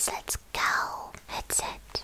friends, let's go. That's it.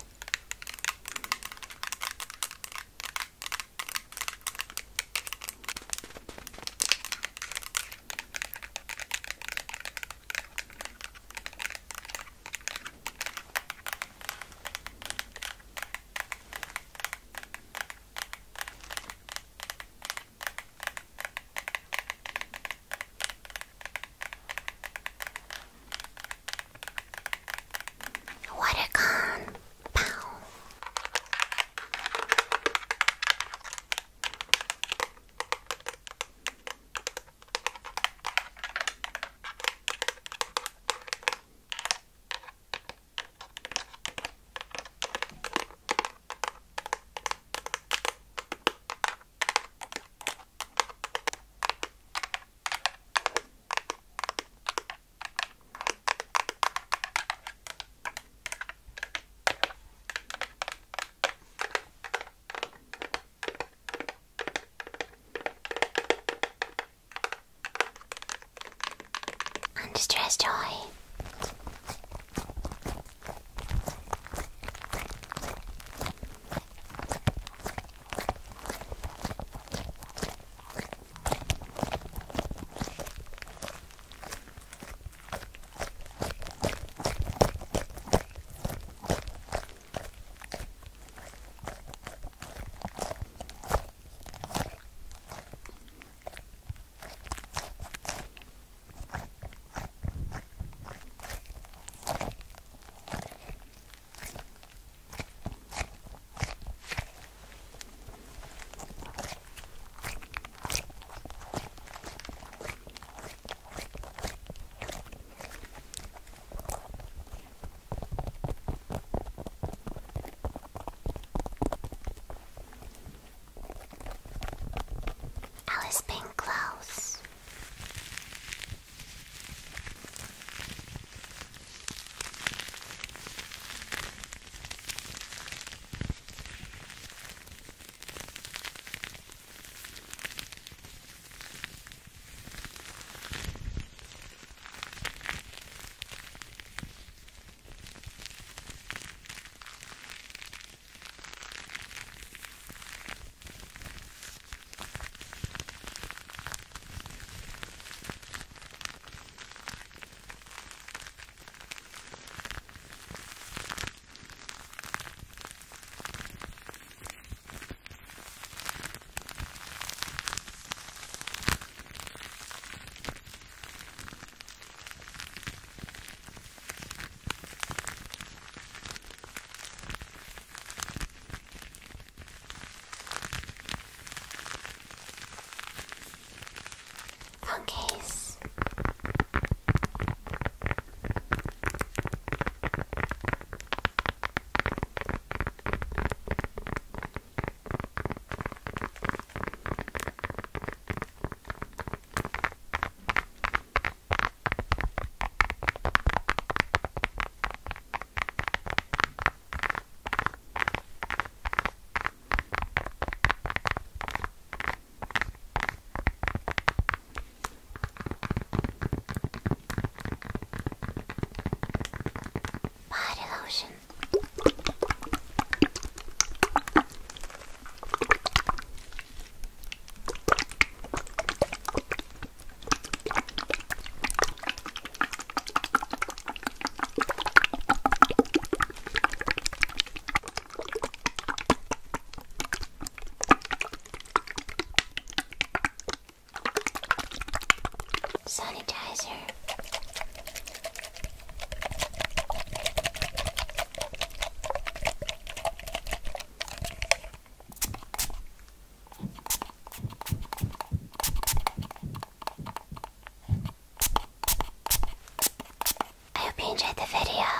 Stress joy. Enjoyed the video.